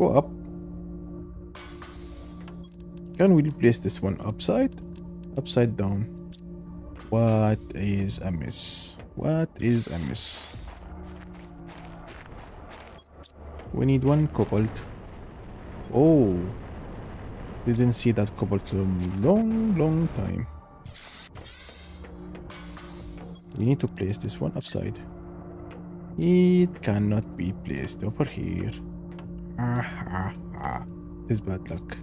go up. Can we place this one upside down? What is amiss? What is amiss? We need one cobalt. Oh, didn't see that cobalt for a long time. We need to place this one upside. It cannot be placed over here. This is bad luck.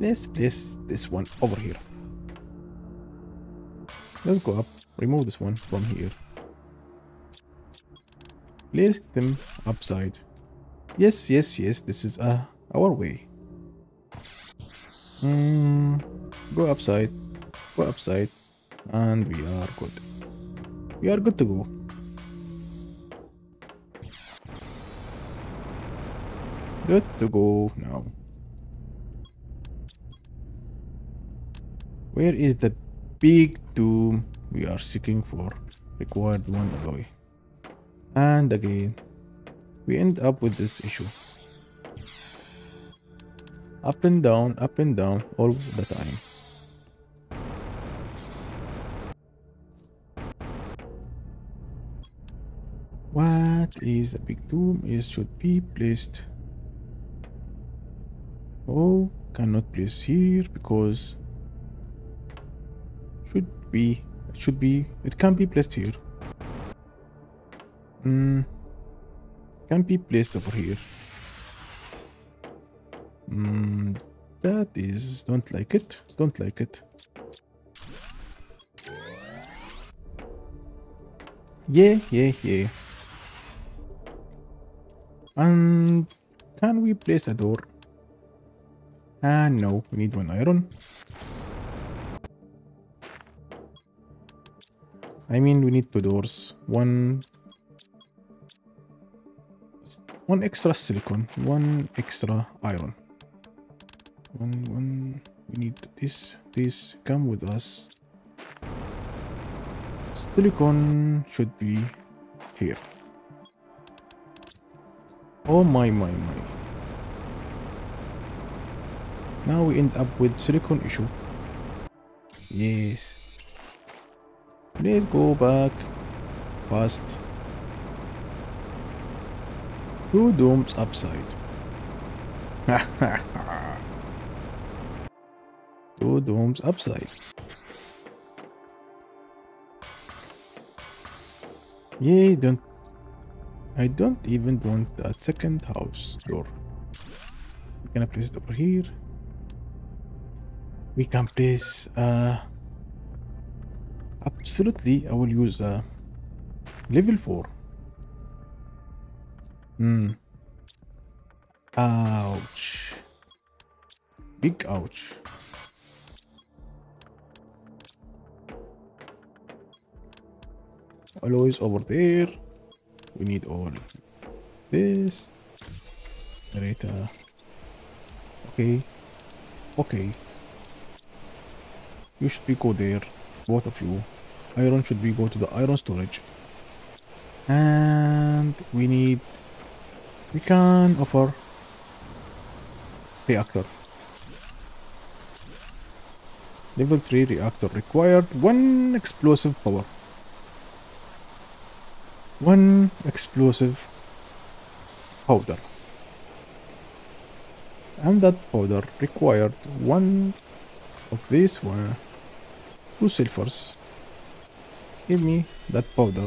Let's place this one over here. Let's go up, remove this one from here. Place them upside. Yes, yes, yes, this is our way. Go upside, and we are good. We are good to go. Good to go now. Where is the big tomb we are seeking for? Required one alloy. And again, we end up with this issue. Up and down, all the time. What is a big tomb? It should be placed. Oh, cannot place here because it can be placed here. Can be placed over here. That is, don't like it, don't like it. Yeah. And can we place a door? No, we need one iron. I mean, we need two doors. One extra silicon, one extra iron. We need this, come with us. Silicon should be here. Oh my. Now we end up with silicon issue. Yes. Let's go back fast. Two domes upside. Two domes upside. Yay, I don't even want that second house door. We're gonna place it over here. We can place absolutely, I will use level 4. Ouch. Big ouch. Alloys over there. We need all this. Generator. Okay. You should be go there, both of you. Iron should be go to the iron storage. And we can offer reactor. Level 3 reactor required. One explosive power. One explosive powder. And that powder required one of this one. Two sulfurs. Give me that powder.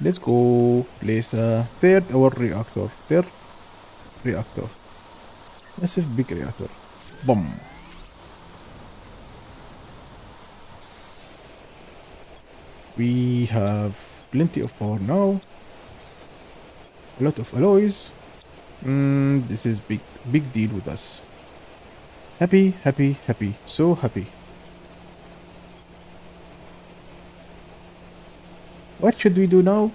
Let's go place a third reactor. Massive big reactor. Boom. We have plenty of power now. A lot of alloys. This is big deal with us. Happy. So happy. What should we do now?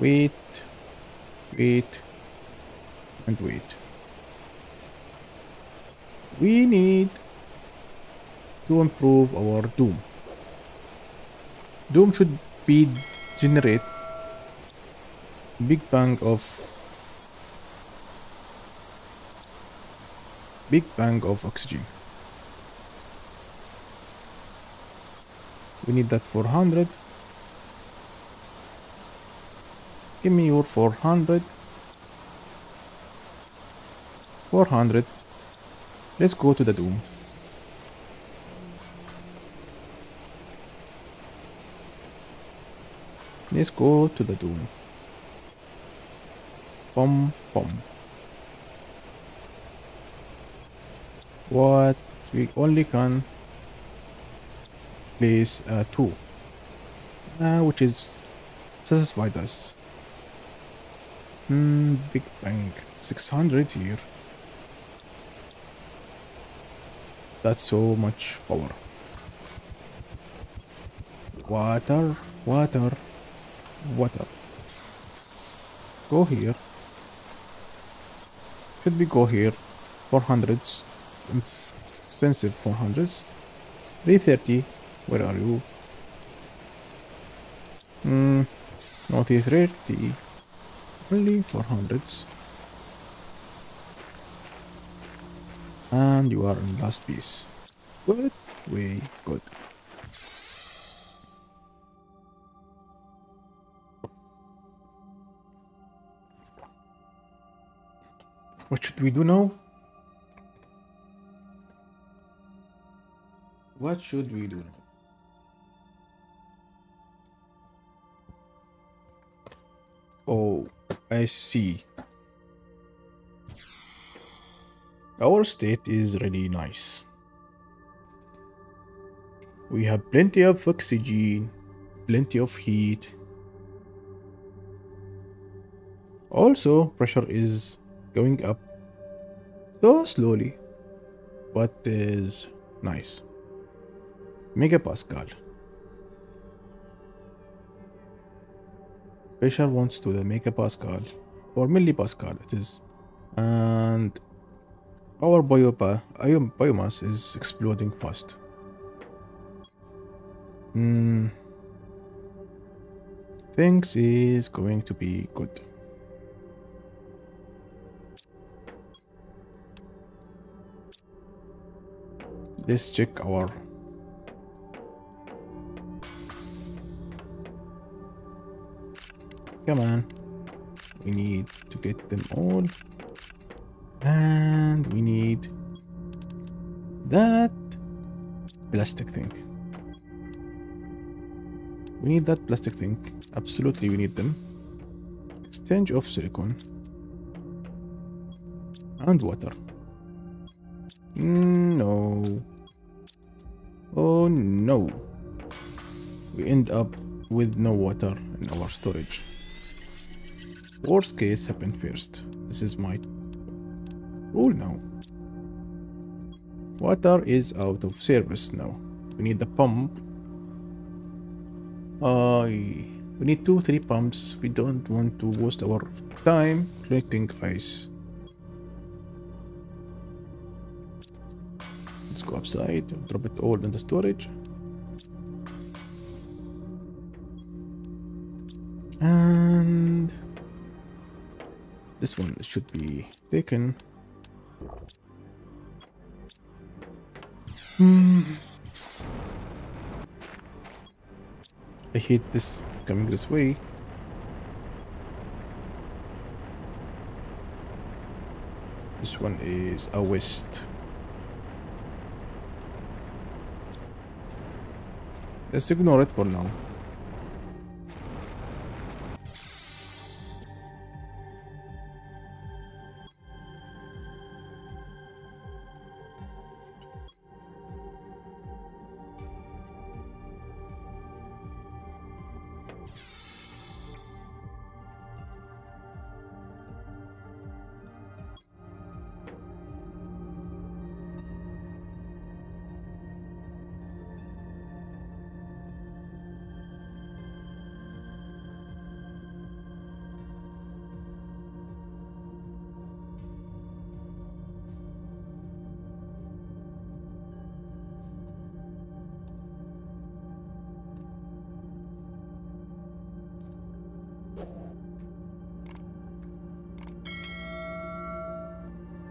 Wait. We need to improve our doom. Doom should be generate big bang of oxygen. We need that 400. Give me your 400. 400. Let's go to the dome. Let's go to the dome. Pom pom. What we only can place 2, which is satisfied us. Big bang 600 here. That's so much power. Water, water, water. Go here. Should we go here? 400s. Expensive 400s. 330. Where are you? No 330. Only 400s. And you are in last piece. Good, way good. What should we do now? What should we do now? Oh, I see. Our state is really nice. We have plenty of oxygen, plenty of heat. Also, pressure is going up so slowly, but is nice. Megapascal. Pressure wants to the megapascal or millipascal it is, and our biomass is exploding fast. Things is going to be good. Let's check our come on. We need to get them all. And we need that plastic thing. We need that plastic thing. Absolutely, we need them. Exchange of silicon and water. No. Oh no. We end up with no water in our storage. Worst case happened first. This is my rule now. Water is out of service now. We need the pump. We need 2-3 pumps. We don't want to waste our time collecting ice. Let's go upside, drop it all in the storage. And this one should be taken. I hate this coming this way. This one is a waste. Let's ignore it for now.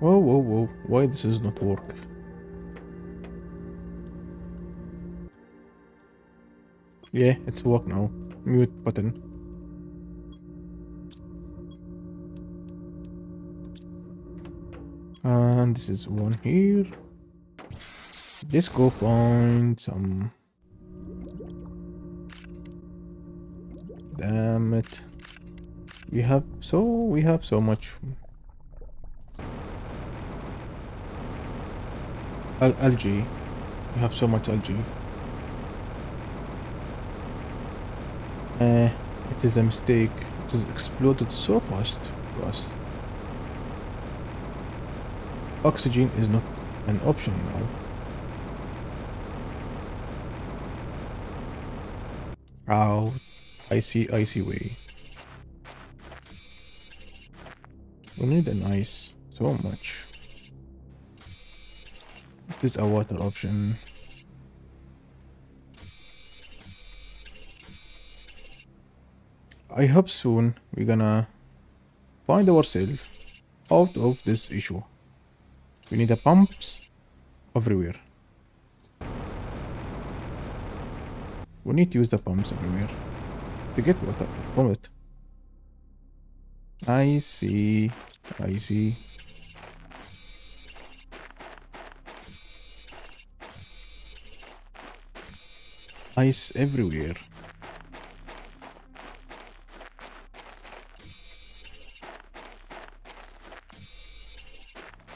Whoa, whoa, whoa. Why this is not work? Yeah, it's work now. Mute button. And this is one here. Let's go find some. Damn it. We have so much. Algae. We have so much algae. It is a mistake. It has exploded so fast for us. Oxygen is not an option now. Ow. Icy way. We need an ice so much. This is a water option. I hope soon we're gonna find ourselves out of this issue. We need a pumps everywhere. We need to use the pumps everywhere to get water from it. I see. Ice everywhere.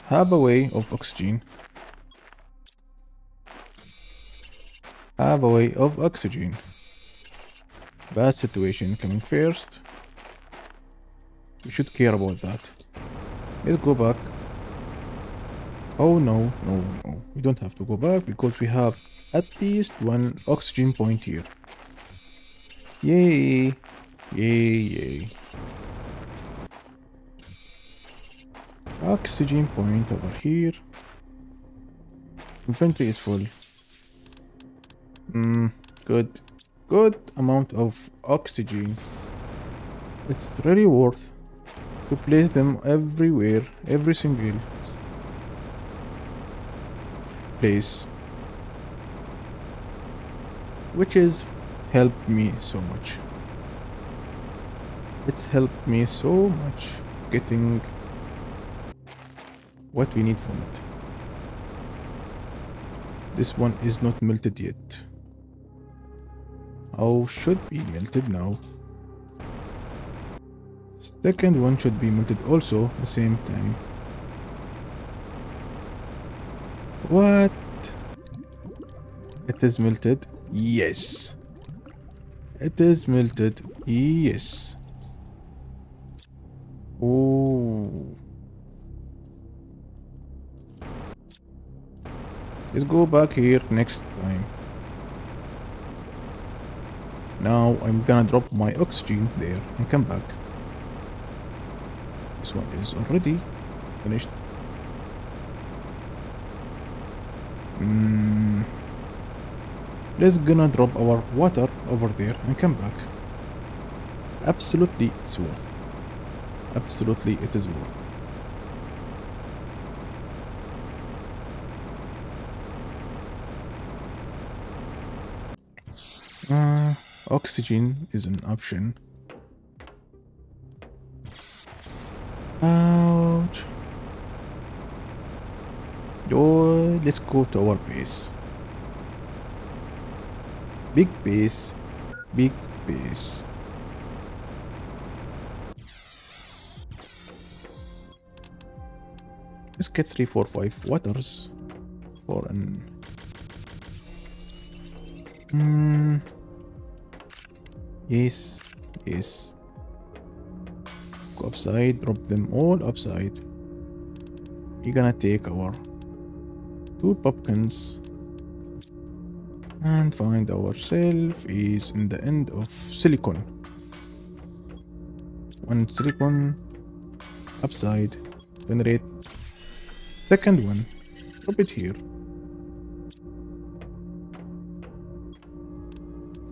Have a way of oxygen. Have a way of oxygen. Bad situation coming first. We should care about that. Let's go back. Oh no, no, no. We don't have to go back because we have at least one oxygen point here. Yay! Yay, yay. Oxygen point over here. Inventory is full. Good amount of oxygen. It's really worth to place them everywhere, every single place, which has helped me so much. It's helped me so much getting what we need from it. This one is not melted yet. Oh, should be melted now. Second one should be melted also at the same time. What? It is melted. Yes. It is melted. Yes. Oh. Let's go back here next time. Now I'm gonna drop my oxygen there and come back. This one is already finished. Let's gonna drop our water over there and come back. Absolutely it's worth. Absolutely it is worth. Oxygen is an option. Ouch. Oh, let's go to our base. Big base. Big base. Let's get 3, 4, 5 waters for an... Yes, yes. Go upside, drop them all upside. We're gonna take our 2 pumpkins and find ourselves is in the end of silicon. 1 silicon upside, generate. Second one, drop it here.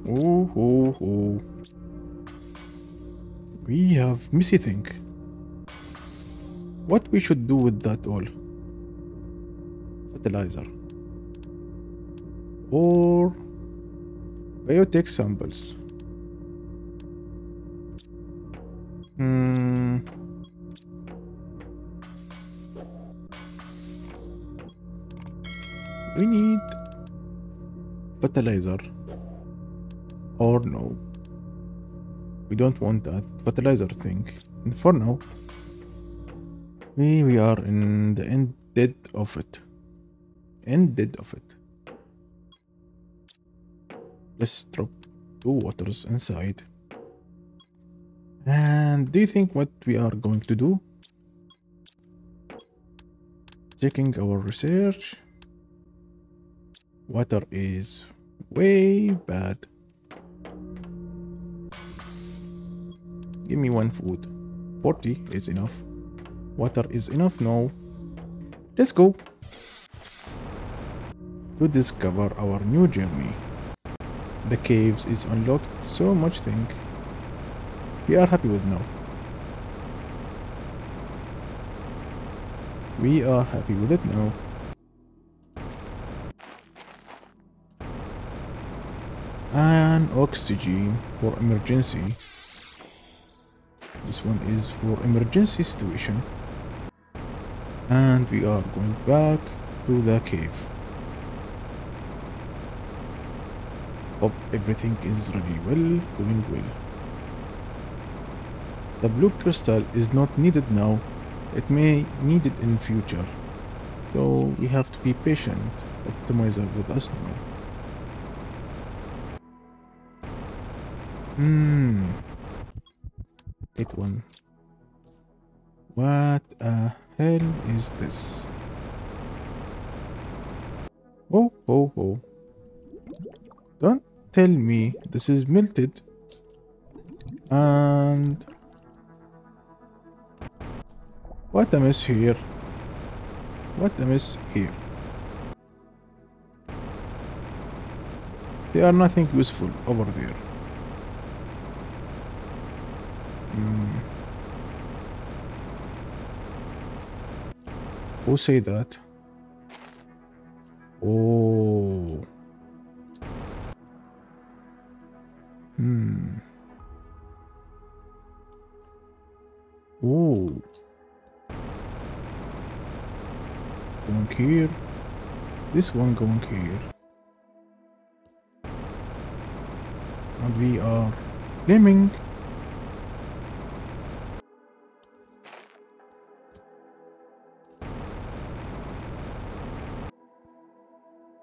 Oh, oh, oh. We have missing. What we should do with that all? Fertilizer. Or biotic samples. We need fertilizer. Or no. We don't want that fertilizer thing. And for now, we are in the end dead of it. Let's drop 2 waters inside. And do you think what we are going to do? Checking our research. Water is way bad. Give me 1 food. 40 is enough. Water is enough now. Let's go to discover our new journey. The caves is unlocked. So much thing we are happy with now. We are happy with it now. And oxygen for emergency. This one is for emergency situation. And we are going back to the cave. Hope everything is ready. Well, doing well. The blue crystal is not needed now. It may need it in future. So we have to be patient. Optimizer with us now. Take one. What the hell is this? Oh, oh, oh. Don't tell me this is melted. And what a mess here. They are nothing useful over there. Who say that? Oh. Oh. Going here. This one going here. And we are claiming.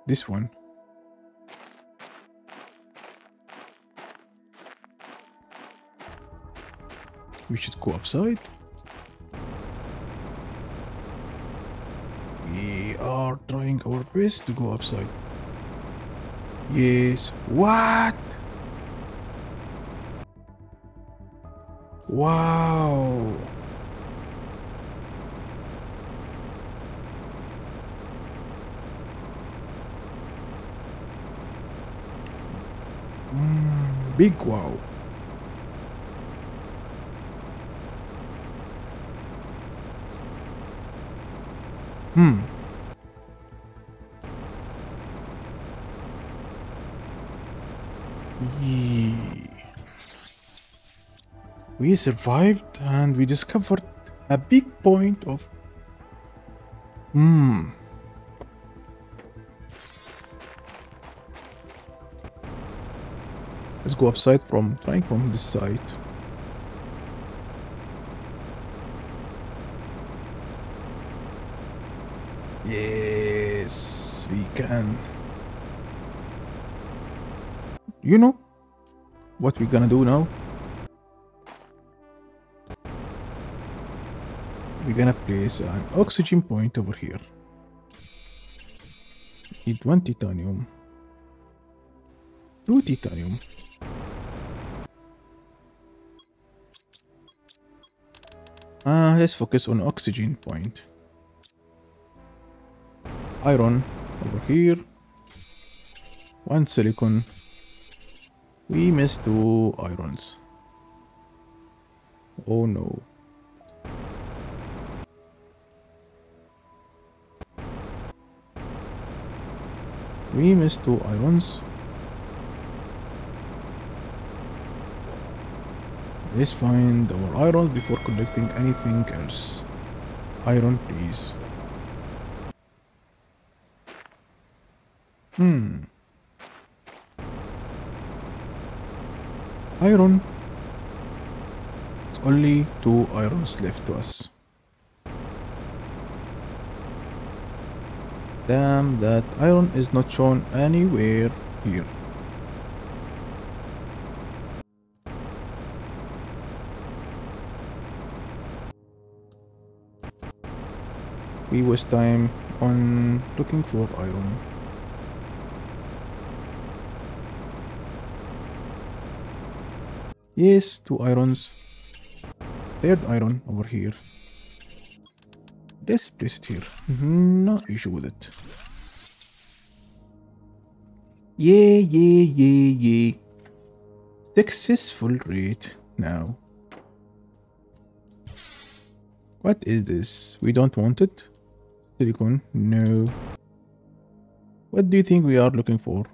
This one. We should go upside. We are trying our best to go upside. Yes. What? Wow. Big wow. We survived and we discovered a big point of Let's go upside from trying from this side. Yes, we can. You know what we're gonna do now? We're gonna place an oxygen point over here. Need 1 titanium, 2 titanium. Let's focus on oxygen point. Iron over here. 1 silicon. We missed 2 irons. Oh no. We missed 2 ions. Let's find our irons before collecting anything else. Iron, please. Iron. It's only 2 irons left to us. Damn, that iron is not shown anywhere here. We waste time on looking for iron. Yes, 2 irons. Third iron over here. Let's place it here. No issue with it. Yeah. Successful rate now. What is this? We don't want it. Silicon, no. What do you think we are looking for?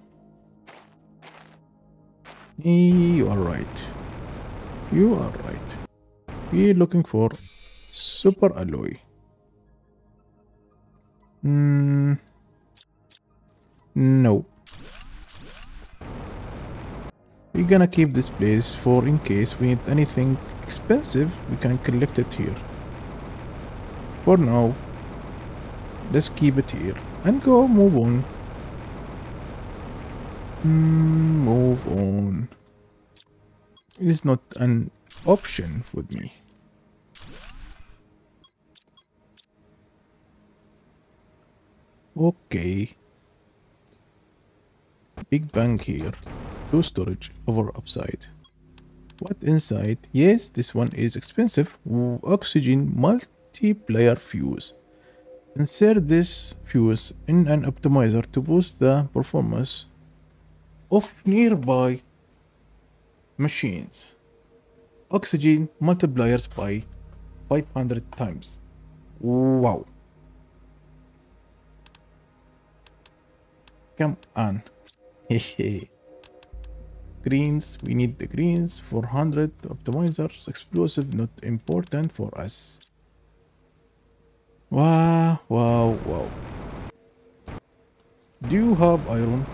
You are right. You are right. We're looking for super alloy. No. We're gonna keep this place for in case we need anything expensive, we can collect it here. For now, let's keep it here and go move on. Move on. It is not an option with me. Okay. Big bang here. 2 storage over upside. What inside? Yes, this one is expensive. Oxygen multiplier fuse. Insert this fuse in an optimizer to boost the performance of nearby machines. Oxygen multipliers by 500 times. Wow. Come on. Greens, we need the greens. 400 optimizers. Explosive, not important for us. Wow. Do you have iron?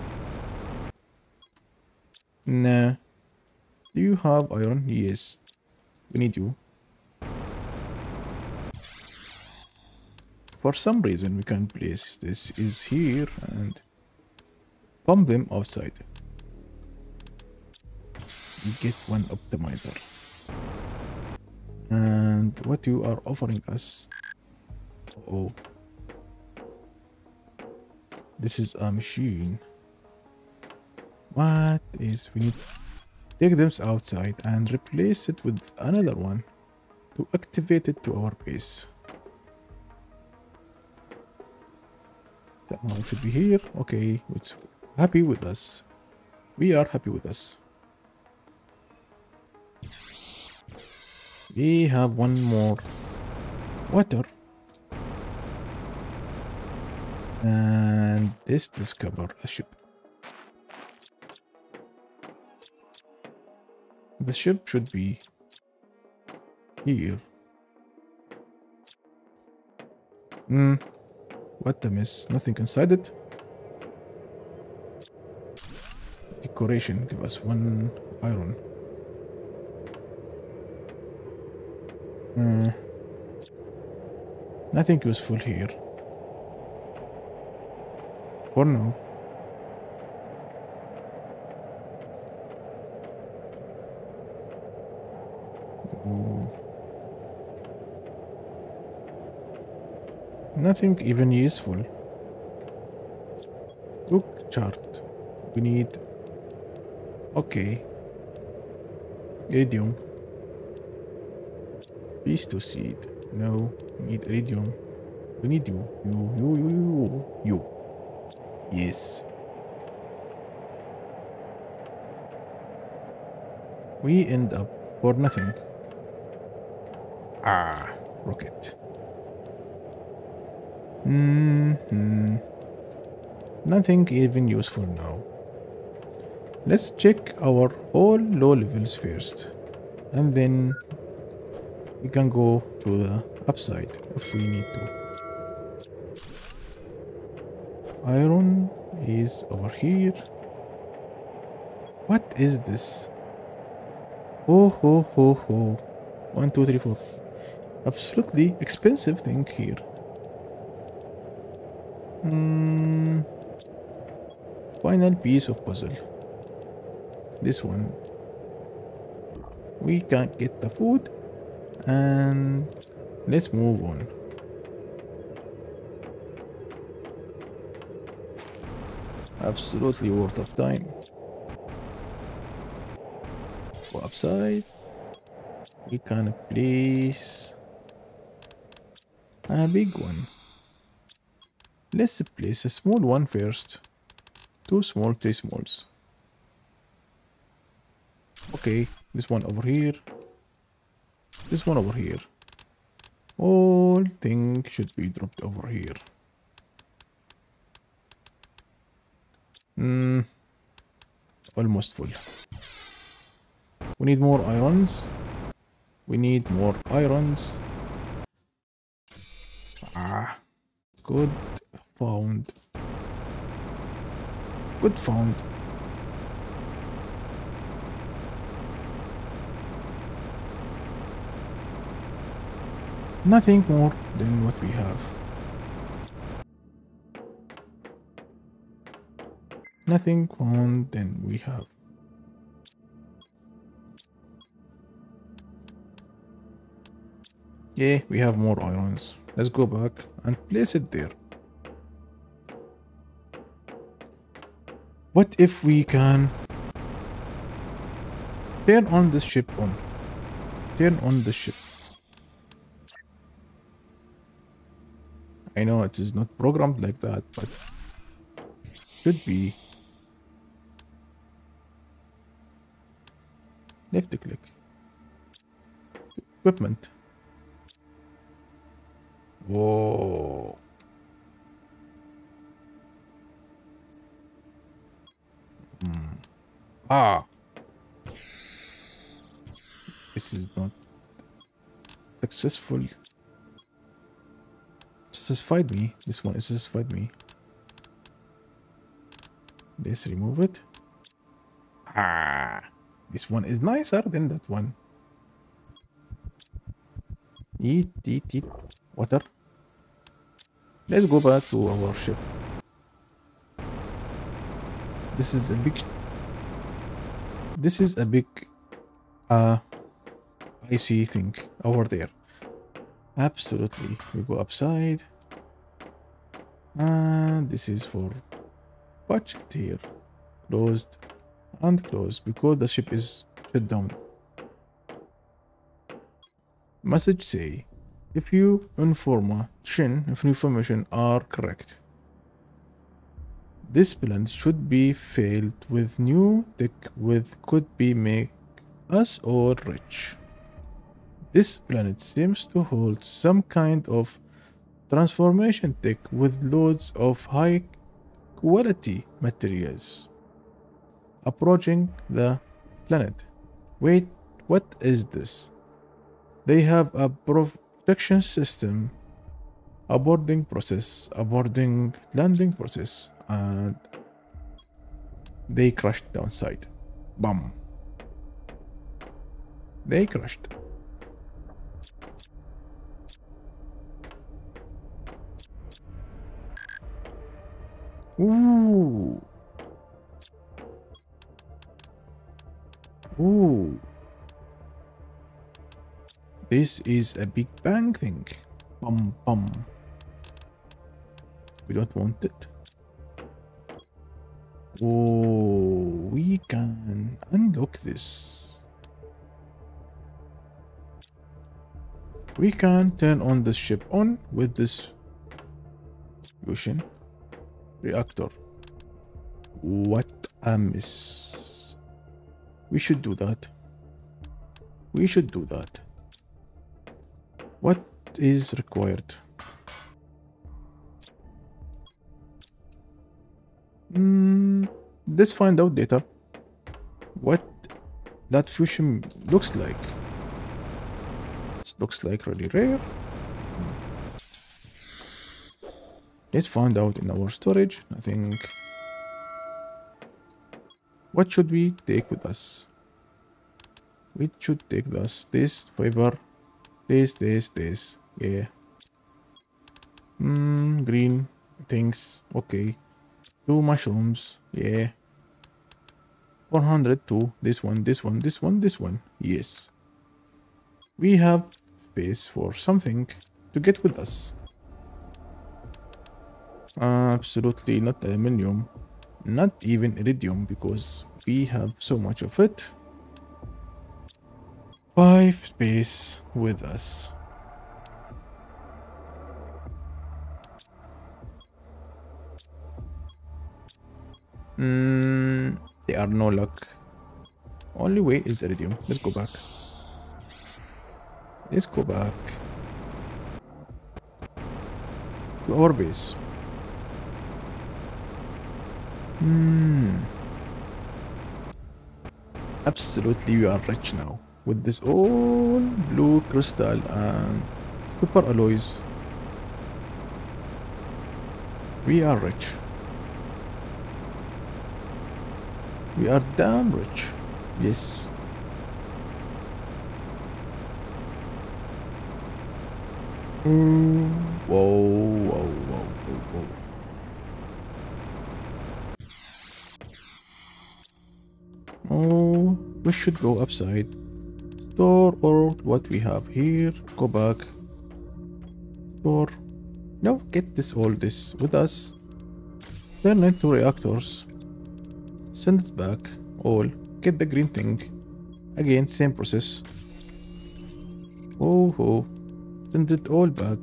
Nah. Do you have iron? Yes. We need you. For some reason we can place this is here and pump them outside. You get 1 optimizer. And what you are offering us? Oh, this is a machine. What is we need? Take them outside and replace it with another one to activate it to our base. That one should be here. Okay, it's happy with us. We are happy with us. We have 1 more water. And let's discover a ship. The ship should be here. What a mess. Nothing inside it. Decoration. Give us 1 iron. Nothing useful here. For now. Nothing even useful. Book chart. We need. Okay. Iridium. Beast to seed. No. We need iridium. We need you. You. Yes. We end up for nothing. Rocket. Nothing even useful now. Let's check our all low levels first, and then we can go to the upside if we need to. Iron is over here. What is this? Ho ho ho ho. 1, 2, 3, 4. Absolutely expensive thing here. Final piece of puzzle. This one. We can't get the food, and let's move on. Absolutely worth of time. Go upside. We can place a big one. Let's place a small one first. 2 small, 3 smalls. Okay, this one over here. This one over here. All things should be dropped over here. Almost full. We need more irons. We need more irons. Ah, good found. Good found. Nothing more than what we have. Nothing more than we have. Yeah, we have more irons. Let's go back and place it there. What if we can turn on this ship on? Turn on the ship. I know it is not programmed like that, but should be. Left click. Equipment. Whoa. Ah. This is not successful. Satisfied me. This one is satisfied me. Let's remove it. Ah, this one is nicer than that one. Eat water. Let's go back to our ship. This is a big. This is a big. Icy thing over there. Absolutely. We go upside. And this is for budget here. Closed and closed because the ship is shut down. Message say if you information are correct. This plan should be failed with new tech with could be make us all rich. This planet seems to hold some kind of transformation tech with loads of high quality materials. Approaching the planet. Wait, what is this? They have a protection system, a boarding process, a boarding landing process, and they crashed downside. Bam. They crashed. Ooh. Ooh. This is a big bang thing. Bum bum. We don't want it. Oh, we can unlock this. We can turn on the ship on with this solution. Reactor. What a miss. We should do that. We should do that. What is required? Let's find out later what that fusion looks like. It looks like really rare. Let's find out in our storage. I think. What should we take with us? We should take this. This fiber. This. Yeah. Green things. Okay. 2 mushrooms. Yeah. 402. This one. Yes. We have space for something to get with us. Absolutely not aluminium, not even iridium, because we have so much of it. 5 space with us. They are no luck. Only way is iridium. Let's go back. Let's go back to our base. Absolutely, we are rich now with this all blue crystal and super alloys. We are rich. We are damn rich. Yes. Whoa. Oh, we should go upside. Store or what we have here. Go back. Store. Now get this, all this with us. Turn it to reactors. Send it back. All. Get the green thing. Again, same process. Oh. Send it all back.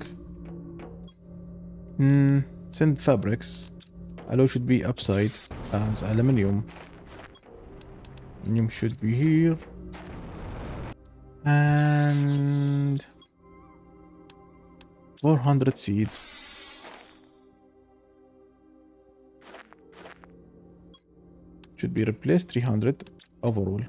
Send fabrics. Alloy should be upside as aluminium. Aluminium should be here. And 400 seeds. Should be replaced 300 overall.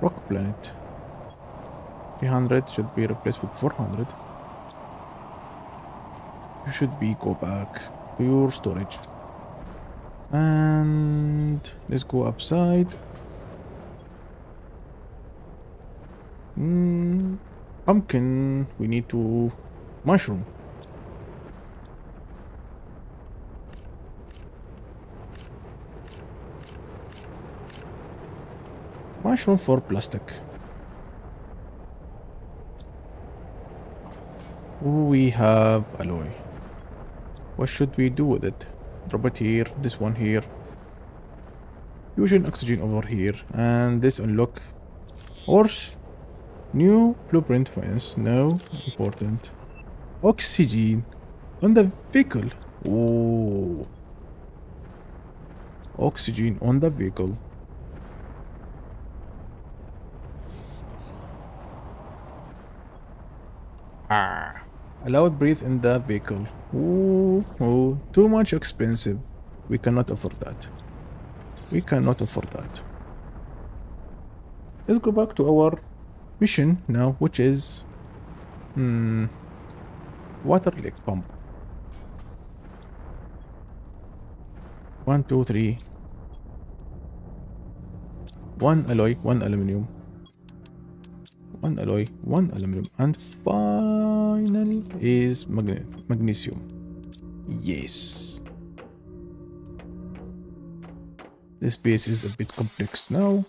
Rock planet. 300 should be replaced with 400. You should be go back to your storage. And let's go upside. Pumpkin, we need to mushroom. Mushroom for plastic. We have alloy. What should we do with it? Drop it here, this one here. Fusion oxygen over here, and this unlock. Horse. New blueprint fence. No, important. Oxygen on the vehicle. Oh, oxygen on the vehicle. Allowed breathe in the vehicle. Oh, too much expensive. We cannot afford that. Let's go back to our mission now, which is water lake pump. 1, 2, 3. 1 alloy, 1 aluminium. 1 alloy, 1 aluminium, and final is magnesium. Yes. This base is a bit complex now.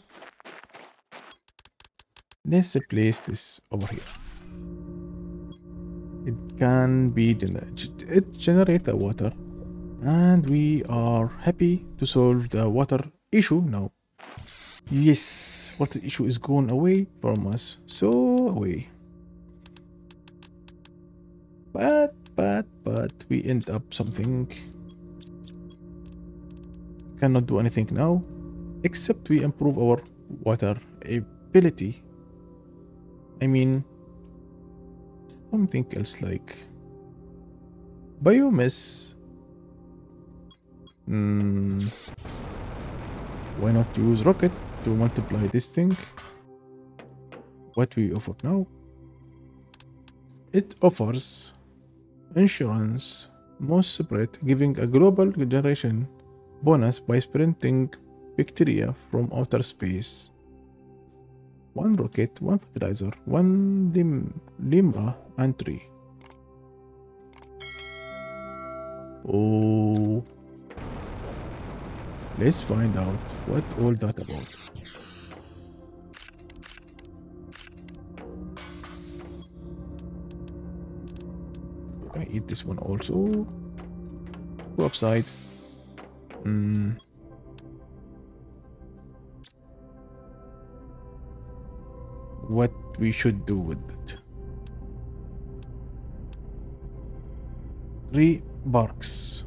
Let's replace this over here. It can be generated. It generates the water, and we are happy to solve the water issue now. Yes, water issue is gone away from us. So away. But we end up something. Cannot do anything now, except we improve our water ability. I mean, something else like biomass. Why not use rocket to multiply this thing? What we offer now? It offers insurance most separate, giving a global generation bonus by sprinting bacteria from outer space. One rocket, one fertilizer, one limra, and 3. Oh, let's find out what all that about. Can I eat this one also? Go upside. What we should do with it? 3 barks.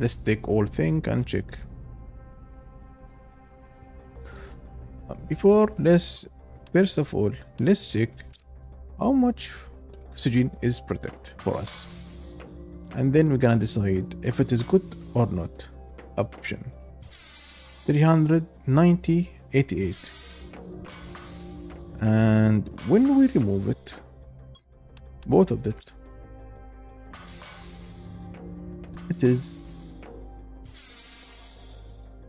Let's take all thing and check. First of all, let's check how much oxygen is protected for us, and then we're gonna decide if it is good or not. Option 390, 88, and when we remove it, both of it, it is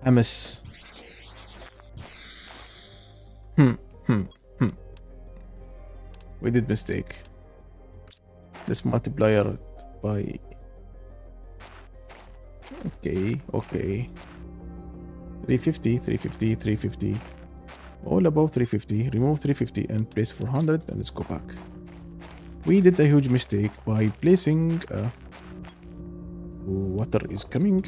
a mess. We did mistake. Let's multiply it by... Okay. 350, 350, 350. All above 350. Remove 350 and place 400, and let's go back. We did a huge mistake by placing... water is coming.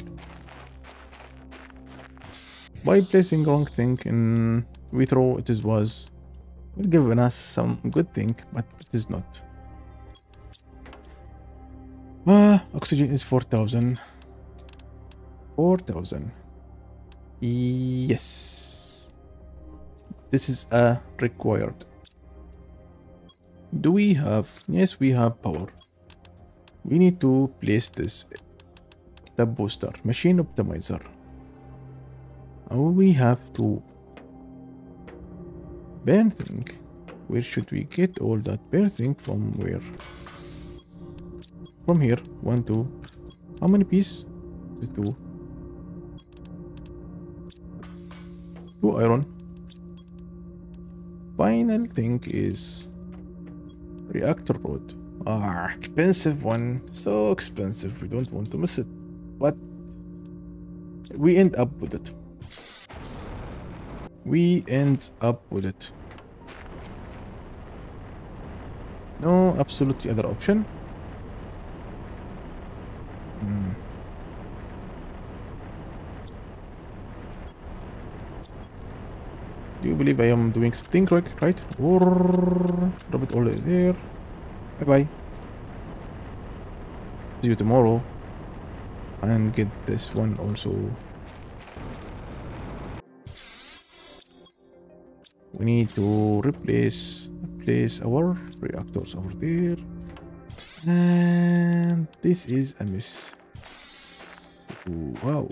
By placing wrong thing in we throw, it was given us some good thing, but it is not. Oxygen is 4,000. 4,000. Yes. This is required. Do we have? Yes, we have power. We need to place this. The booster, machine optimizer. We have to burn thing. Where should we get all that burn thing from? Where? From here. 1, 2. How many pieces? 2. 2 iron. Final thing is reactor rod. Expensive one. So expensive. We don't want to miss it. But we end up with it. No, absolutely other option. Do you believe I am doing stink work, right? Or drop it all there. Bye-bye. See you tomorrow. And get this one also. We need to place our reactors over there, and this is a miss. Wow.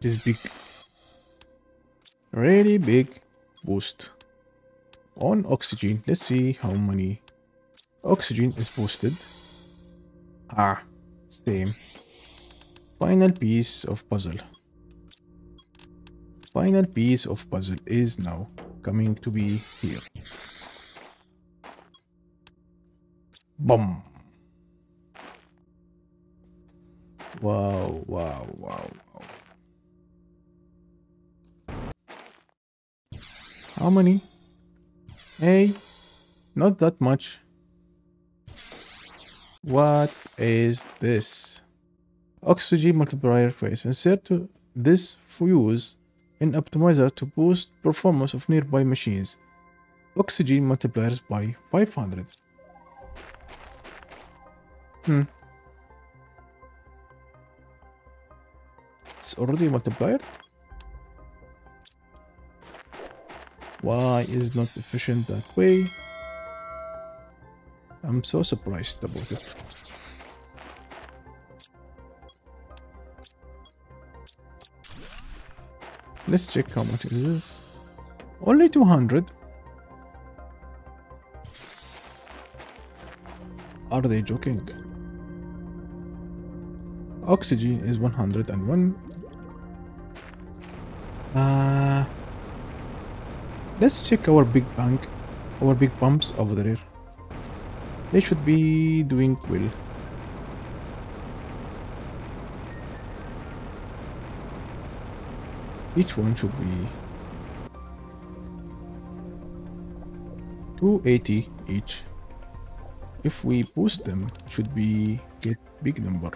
This big, really big boost on oxygen. Let's see how many oxygen is boosted. Same. Final piece of puzzle. Final piece of puzzle is now coming to be here. Boom. Wow. How many? Hey, not that much. What is this? Oxygen multiplier phase. Insert to this fuse in optimizer to boost performance of nearby machines. Oxygen multipliers by 500. It's already multiplied. Why is it not efficient that way? I'm so surprised about it. Let's check how much is this. Only 200. Are they joking? Oxygen is 101. Let's check our big bank, our big pumps over there. They should be doing well. Each one should be 280 each. If we boost them, should be get big number.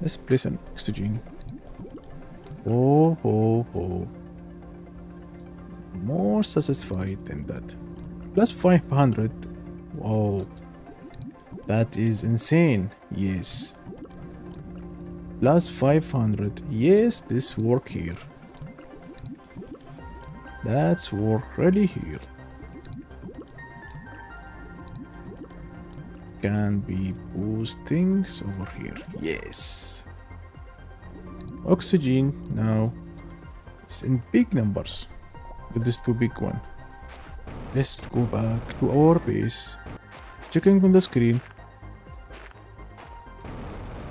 Let's place an oxygen. Oh. More satisfied than that. Plus 500. Wow. That is insane. Yes. Plus 500. Yes, this work here. That's work really here. Can be boost things over here. Yes. Oxygen now. It's in big numbers. With this too big one. Let's go back to our base. Checking on the screen.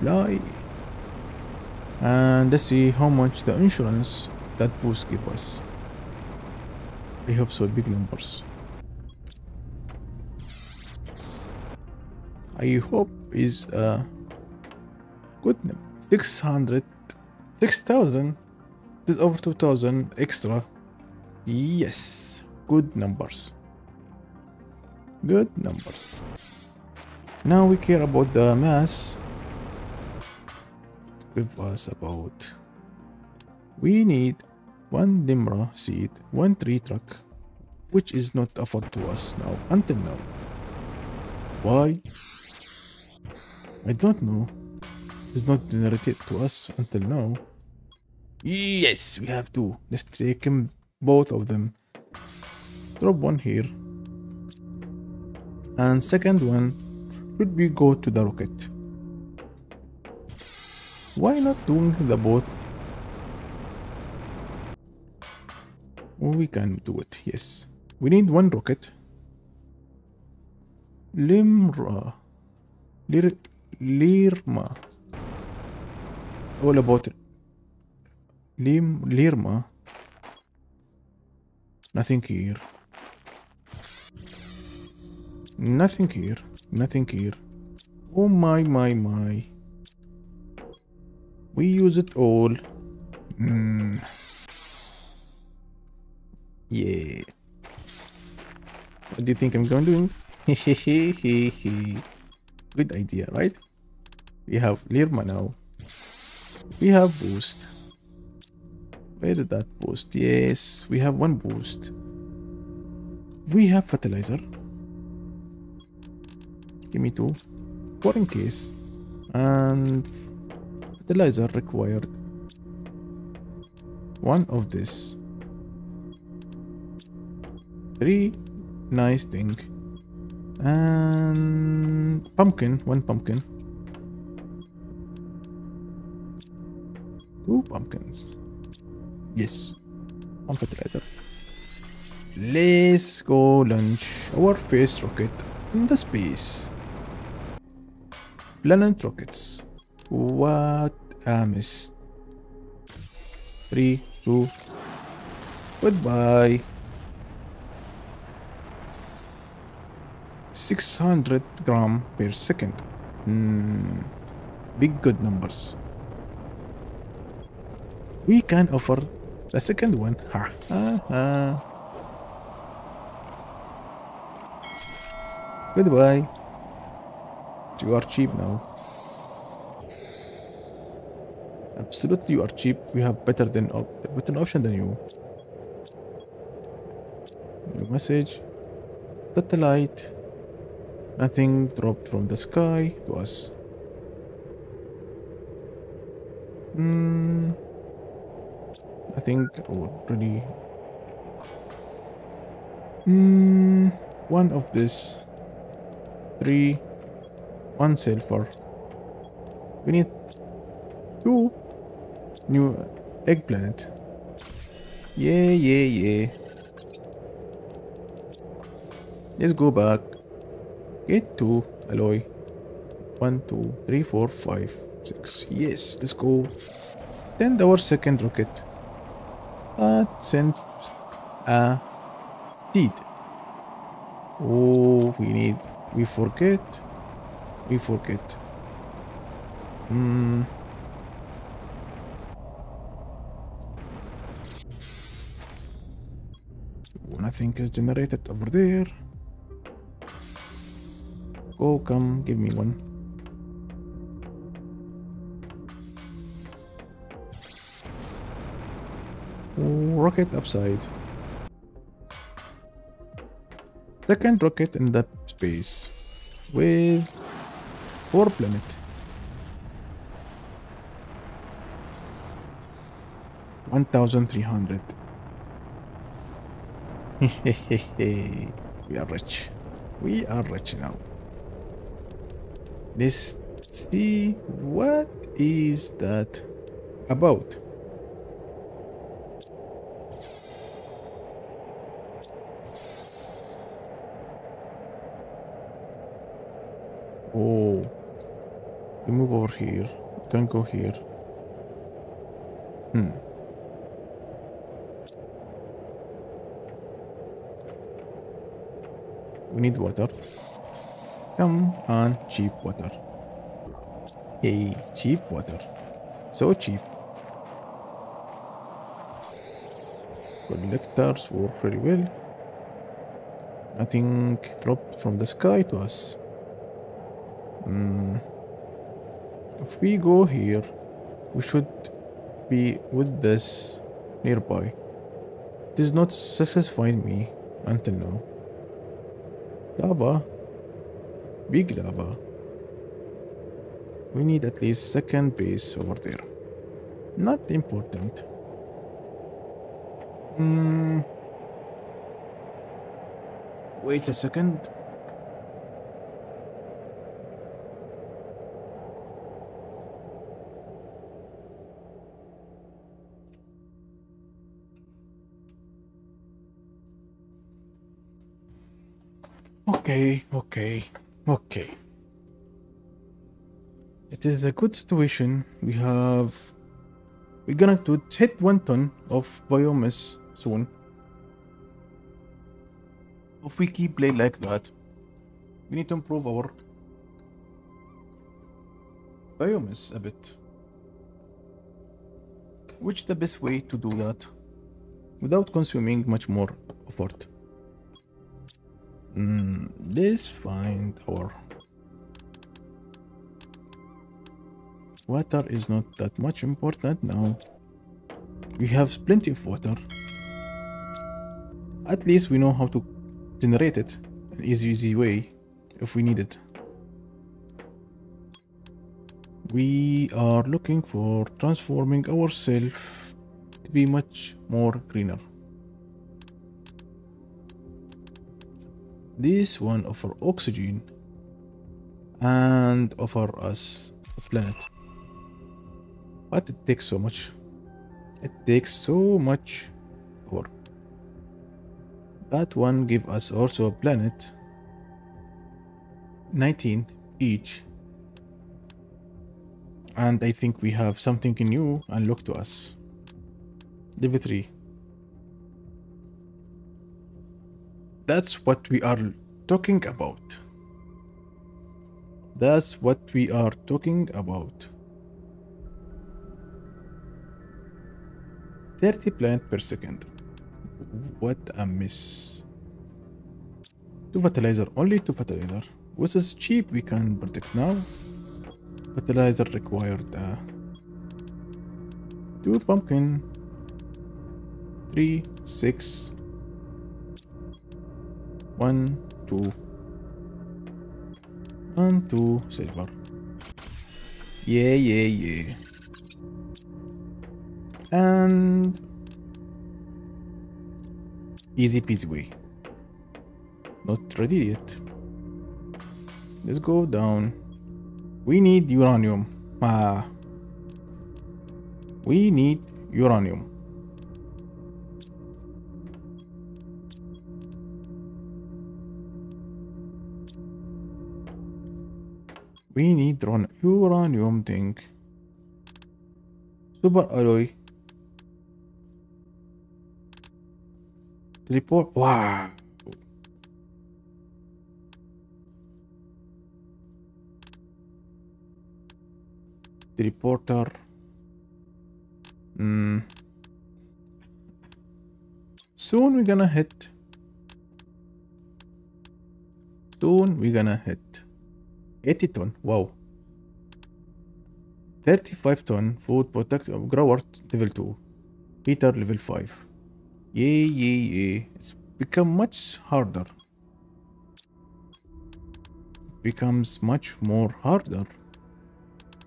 Fly. And let's see how much the insurance that boost give us. I hope so, big numbers. I hope is a good number. 600, 6,000. This over 2,000 extra. Yes, good numbers. Good numbers. Now we care about the mass. Give us about. We need one Dimra seed, one tree truck, which is not offered to us now until now. Why? I don't know. It's not generated to us until now. Yes, we have two. Let's take them, both of them. Drop one here, and second one should be go to the rocket. Why not doing the both? We can do it, yes. We need one rocket. Lirma. All about it. Lirma. Nothing here. Nothing here. Nothing here. Oh my. We use it all. Yeah. What do you think I'm going to do? Good idea, right? We have Lirma now. We have boost. Where did that boost? Yes, we have one boost. We have fertilizer. Give me two. Four in case. And fertilizer required. One of this. Three. Nice thing. And pumpkin. One pumpkin. Two pumpkins. Yes. One fertilizer. Let's go launch our first rocket in the space. Planet rockets. What a miss. 3, 2. Goodbye. 600 gram per second. Big good numbers. We can offer The second one. Ha. Goodbye. You are cheap now. Absolutely, you are cheap. We have better option than you. New message. Satellite. Nothing dropped from the sky to us. I think already. One of this. 3, 1 silver. We need 2 new eggplant. Yeah. Let's go back. Get 2 alloy. 1, 2, 3, 4, 5, 6. Yes, let's go. Send our second rocket. Send a seed. Oh, we forget. Nothing is generated over there. Oh, come, give me one. Rocket upside. Second rocket in that space with 4 planets. 1,300. We are rich. We are rich now. Let's see what is that about. Oh, we move over here. Don't go here. We need water. Come on, cheap water. Hey, cheap water. So cheap. Collectors work very well. Nothing dropped from the sky to us. If we go here, we should be with this nearby. It is not satisfying me until now. Lava. Big lava. We need at least second base over there. Not important. Wait a second. Okay. It is a good situation. We're gonna have to hit 1 ton of biomass soon. If we keep playing like that, we need to improve our biomass a bit. Which is the best way to do that without consuming much more effort. Let's find our water is not that much important now. We have plenty of water. At least we know how to generate it an easy way if we need it. We are looking for transforming ourselves to be much more greener. This one offers oxygen and offers us a plant. But it takes so much. It takes so much work. That one gives us also a planet. 19 each. And I think we have something new unlocked to us. Level 3. That's what we are talking about. 30 plants per second. What a miss. 2 fertilizer, only 2 fertilizer. Which is cheap, we can protect now. Fertilizer required 2 pumpkin, 3, 6, 1, 2, and 2 silver. Yeah, yeah, yeah. And easy peasy way. Not ready yet. Let's go down. We need uranium. We need uranium. We need uranium thing. Super alloy. Report. Wow. The reporter. Soon we're gonna hit 80 ton. Wow. 35 ton food protective grower level 2. Heater level 5. Yeah, yeah, yeah. It's become much harder. It becomes much more harder.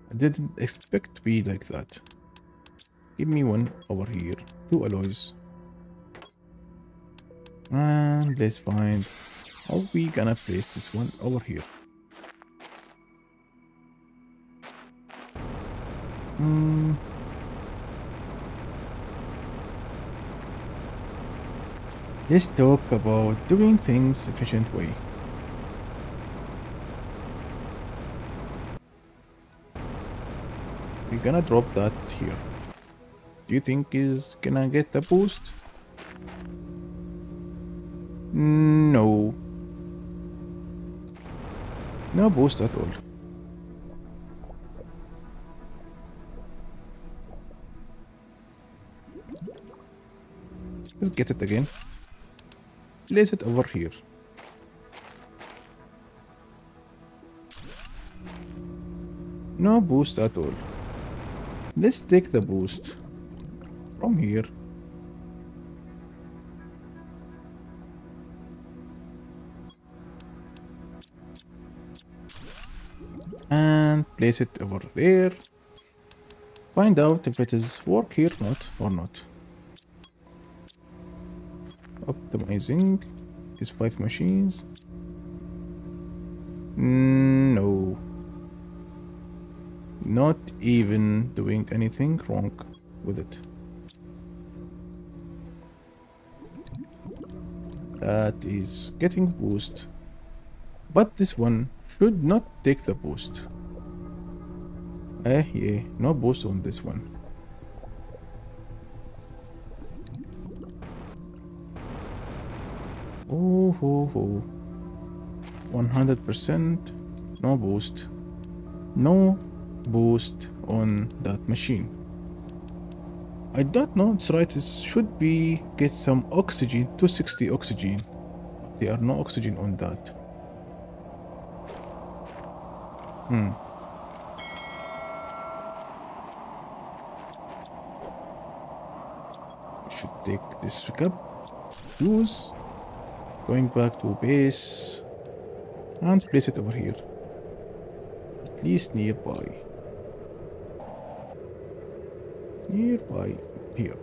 I didn't expect to be like that. Give me one over here. 2 alloys. And let's find how we gonna place this one over here. Let's talk about doing things efficient way. We're gonna drop that here. Do you think is gonna get a boost? No. No boost at all. Let's get it again. Place it over here. No boost at all. Let's take the boost from here. And place it over there. Find out if it is work here or not. Optimizing is 5 machines. No. Not even doing anything wrong with it. That is getting boost. But this one should not take the boost. Yeah, no boost on this one. Oh, oh, oh. 100% no boost. No boost on that machine. I don't know, it's right, it should be get some oxygen, 260 oxygen. There are no oxygen on that. Should take this cup, use, going back to base and place it over here. At least nearby. Nearby here.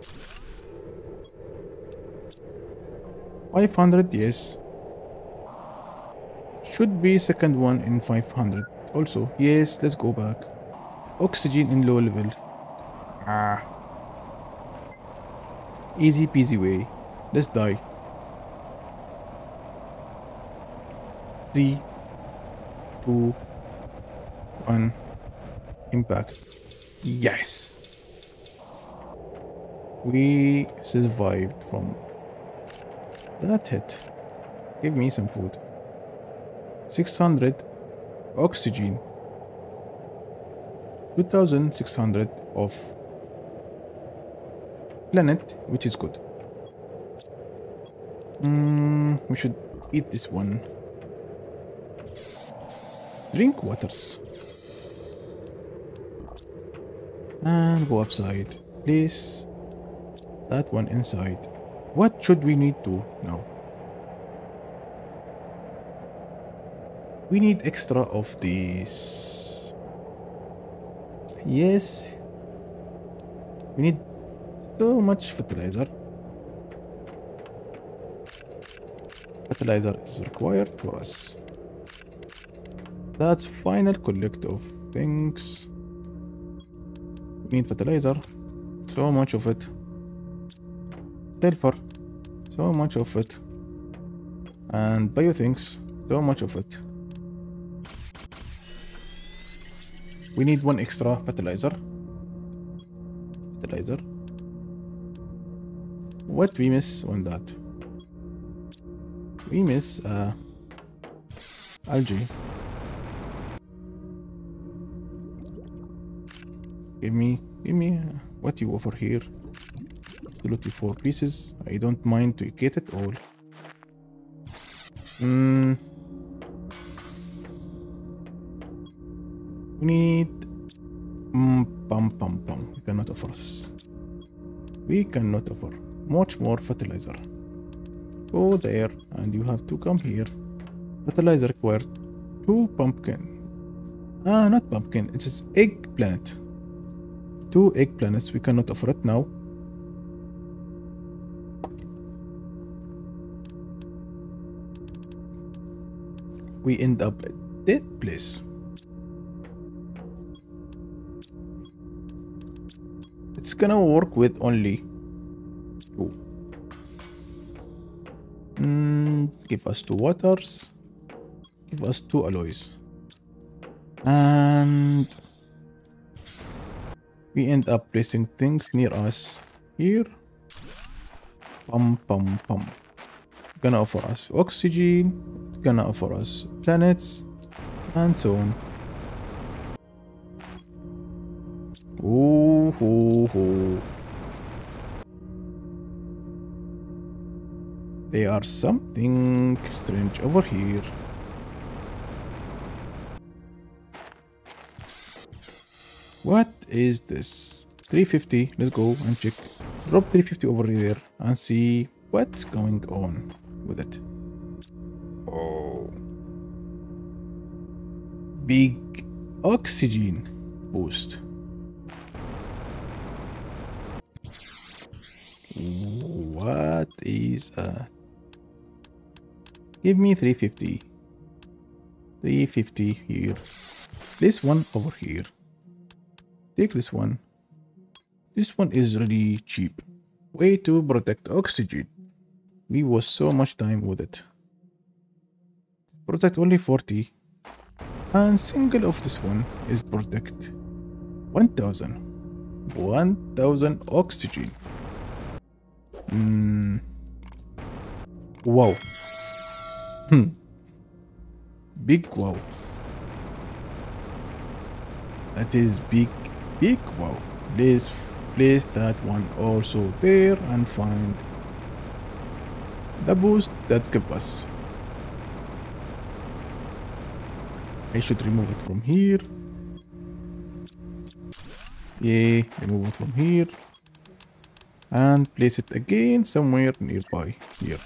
500, yes. Should be second one in 500 also. Yes, let's go back. Oxygen in low level. Easy peasy way. Let's die. 3, 2, 1, impact. Yes! We survived from that hit. Give me some food. 600 oxygen. 2600 off. planet, which is good. We should eat this one. Drink waters. And go upside. Place that one inside. What should we need to now? We need extra of these. Yes. We need so much fertilizer. Fertilizer is required for us. That's final collect of things. We need fertilizer. So much of it. Sulfur. So much of it. And bio things. So much of it. We need one extra fertilizer. What we miss on that? We miss algae. Give me what you offer here. 34 pieces. I don't mind to get it all. We need we cannot offer this. We cannot offer much more fertilizer. Go there and you have to come here. Fertilizer required 2 pumpkin. Not pumpkin, it is eggplant. 2 eggplants, we cannot offer it now. We end up at that place. It's gonna work with only 2. Give us 2 waters. Give us 2 alloys. And we end up placing things near us here. It's gonna offer us oxygen. It's gonna offer us planets. And so on. Ooh, ooh, ooh. There are something strange over here. What is this? 350. Let's go and check. Drop 350 over there and see what's going on with it. Oh, big oxygen boost. What is that? Give me 350. 350 here. This one over here. Take this one. This one is really cheap. Way to protect oxygen. We waste so much time with it. Protect only 40. And single of this one is protect 1000. 1000 oxygen. Wow. Big wow. That is big wow. Let's place that one also there and find the boost that gave us. I should remove it from here. Yeah, remove it from here. And place it again somewhere nearby here.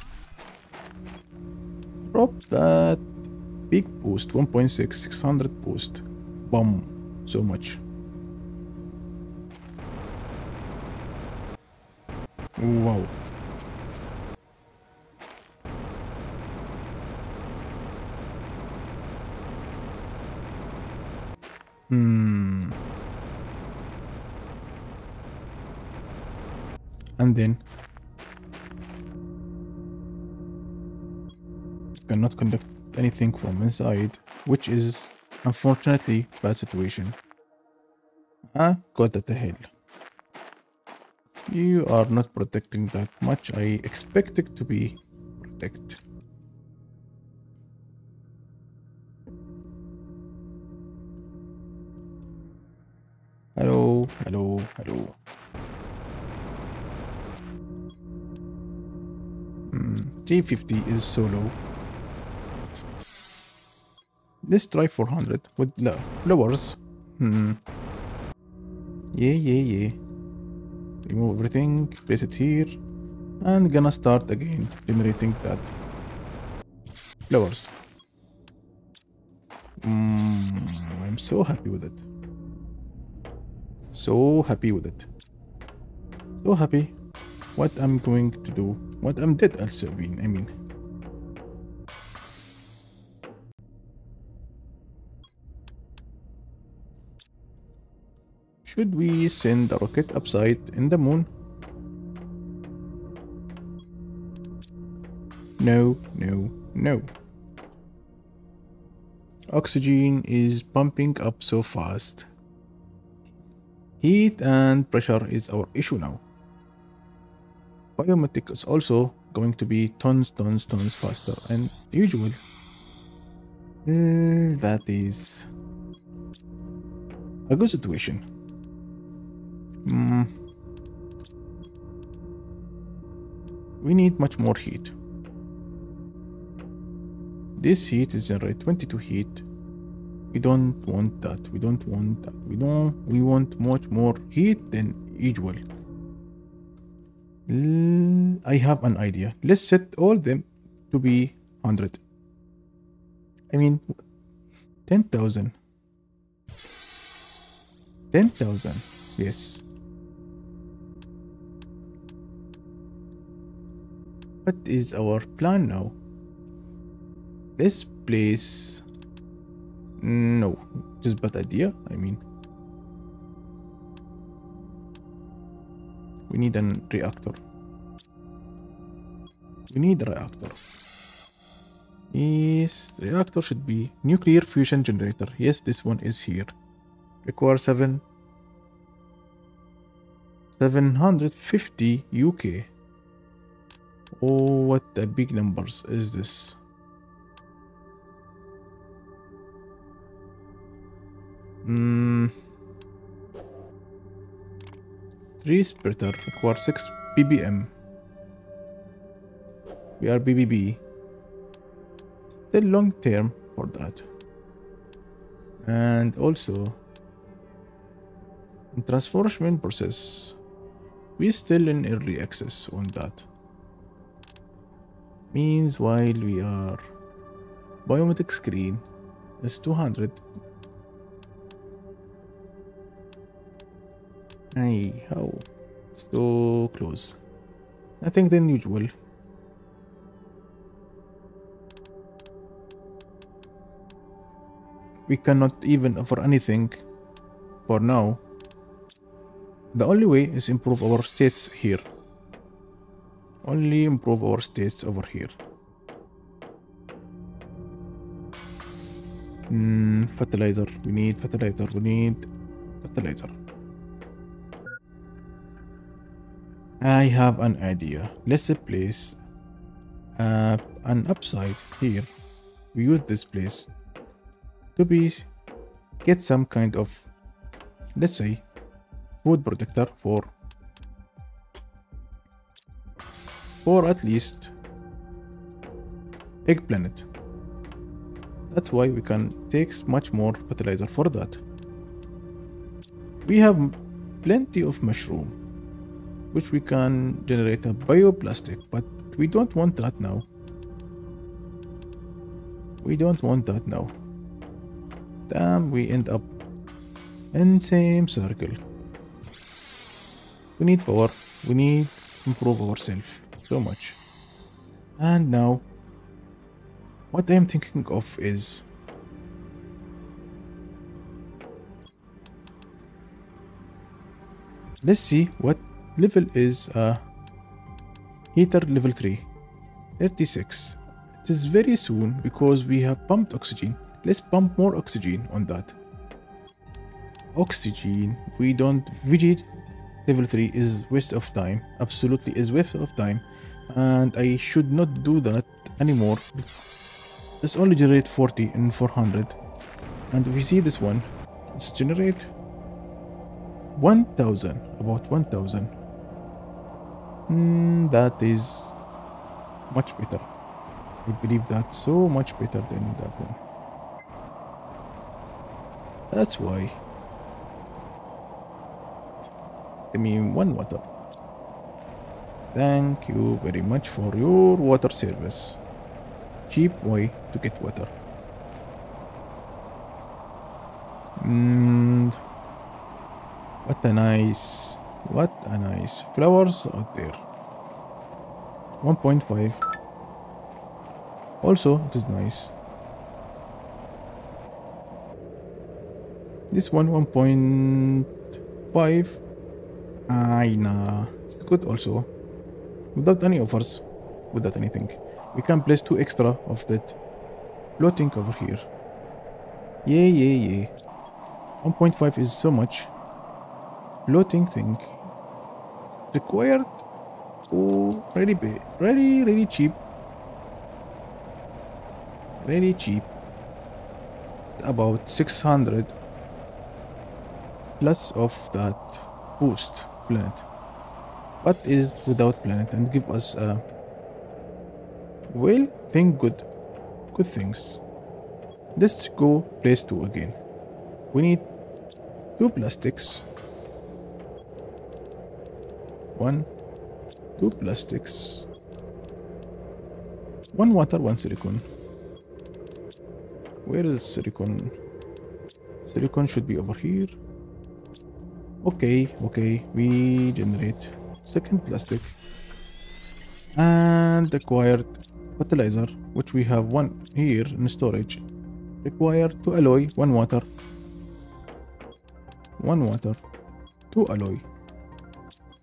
Drop that big boost, 1.6600 boost. Boom, so much. Wow. And then cannot conduct anything from inside, which is unfortunately bad situation. Got that the hell. You are not protecting that much. I expect it to be protected. Hello. 350 is so low. Let's try 400 with lowers. Yeah. Remove everything, place it here, and gonna start again generating that lowers. I'm so happy with it. So happy. What I'm going to do? What I'm dead also been, I mean. Should we send the rocket upside in the moon? No. Oxygen is pumping up so fast. Heat and pressure is our issue now. Biometric is also going to be tons faster than usual. That is a good situation. We need much more heat. This heat is generate 22 heat. We don't want that. We want much more heat than usual. I have an idea. Let's set all them to be 100. I mean 10,000. 10,000. Yes. What is our plan now? Let's place... No, just bad idea. I mean, we need a reactor. Yes, reactor should be nuclear fusion generator. Yes, this one is here. Require 750 UK. Oh, what the big numbers is this? Hmm. 3 splitter requires 6 ppm. We are BBB. The long term for that. And also, transformation process. We're still in early access on that. Means while we are, biometric screen is 200. Hey, how? So close. Nothing than usual. We cannot even offer anything for now. The only way is improve our states here. Only improve our states over here. Fertilizer. We need fertilizer. I have an idea. Let's place an upside here. We use this place to be get some kind of, let's say, food protector for at least eggplant. That's why we can take much more fertilizer for that. We have plenty of mushroom, which we can generate a bioplastic, but we don't want that now. Damn, we end up in same circle. We need power. We need improve ourselves so much. And now, what I'm thinking of is let's see what level is heater level 3, 36. It is very soon because we have pumped oxygen. Let's pump more oxygen on that. Oxygen, we don't vigid. Level 3 is waste of time. Absolutely is waste of time, and I should not do that anymore. Let's only generate 40 in 400, and we see this one. Let's generate 1,000, about 1,000. That is much better. I believe that so much better than that one. That's why. I mean, one water. Thank you very much for your water service. Cheap way to get water. What a nice flowers out there. 1.5. Also, it is nice. This one, 1.5. I know. It's good also. Without any offers. Without anything. We can place two extra of that floating over here. Yeah, yeah, yeah. 1.5 is so much. Floating thing. Required. Oh, really cheap. Really cheap. About 600 plus of that boost planet. What is without planet and give us a well thing, good things. Let's go place 2 again. We need 2 plastics. 1, 2 plastics. 1 water, 1 silicon. Where is silicon? Silicon should be over here. Okay, we generate 2nd plastic and acquired fertilizer, which we have 1 here in storage. Required to alloy 1 water, 2 alloy.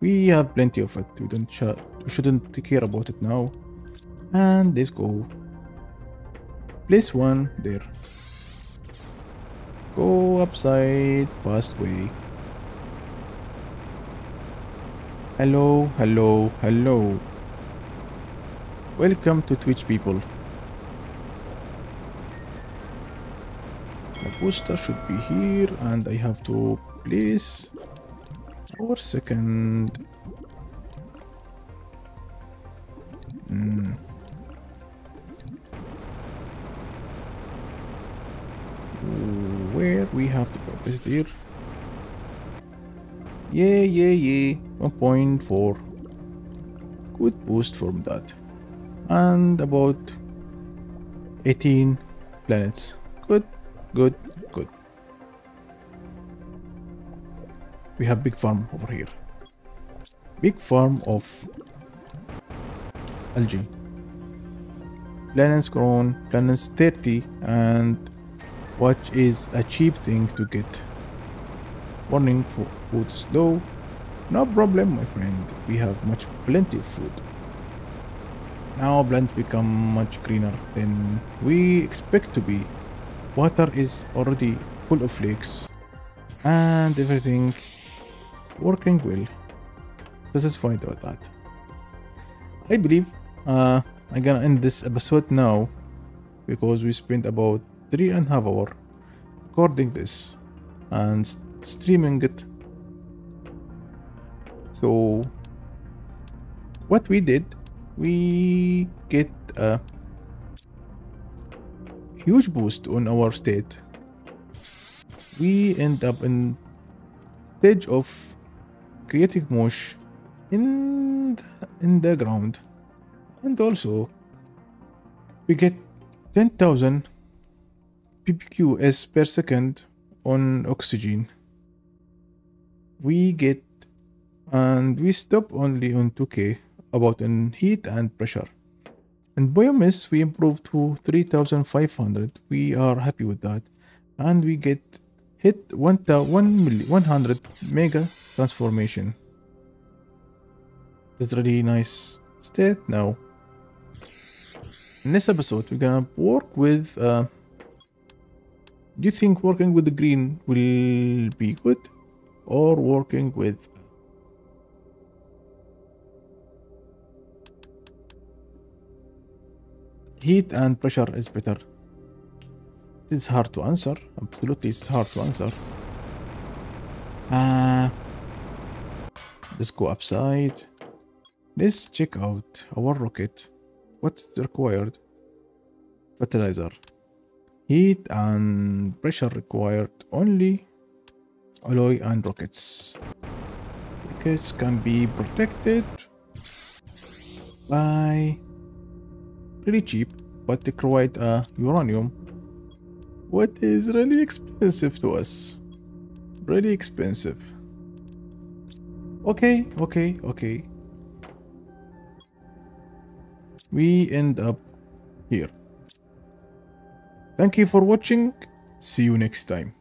We have plenty of it. We shouldn't care about it now. And let's go. Place 1 there. Go upside fast way. Hello. Welcome to Twitch, people. The booster should be here, and I have to place our 2nd. Where we have to put this there. Yeah. 1.4. Good boost from that. And about 18 planets. Good. We have big farm over here. Big farm of algae. Planets grown, planets 30, and what is a cheap thing to get. Warning for food is low. No problem, my friend. We have plenty of food. Now plants become much greener than we expect to be. Water is already full of flakes. And everything working well. Satisfied with that. I believe I'm gonna end this episode now, because we spent about 3.5 hours recording this and streaming it. So what we did, we get a huge boost on our state. We end up in stage of creating mush in the ground, and also we get 10,000 PPQs per second on oxygen. We get, and we stop only on 2K about in heat and pressure. And biomass we improved to 3,500. We are happy with that, and we get hit 100 mega transformation. It's really nice state now. In this episode, we're gonna work with. Do you think working with the green will be good, or working with? Heat and pressure is better. It's hard to answer. Absolutely, it's hard to answer. Let's go upside. Let's check out our rocket. What's required? Fertilizer. Heat and pressure required only. Alloy and rockets. Rockets can be protected by really cheap, but they create a uranium. What is really expensive to us? Really expensive. Okay. We end up here. Thank you for watching. See you next time.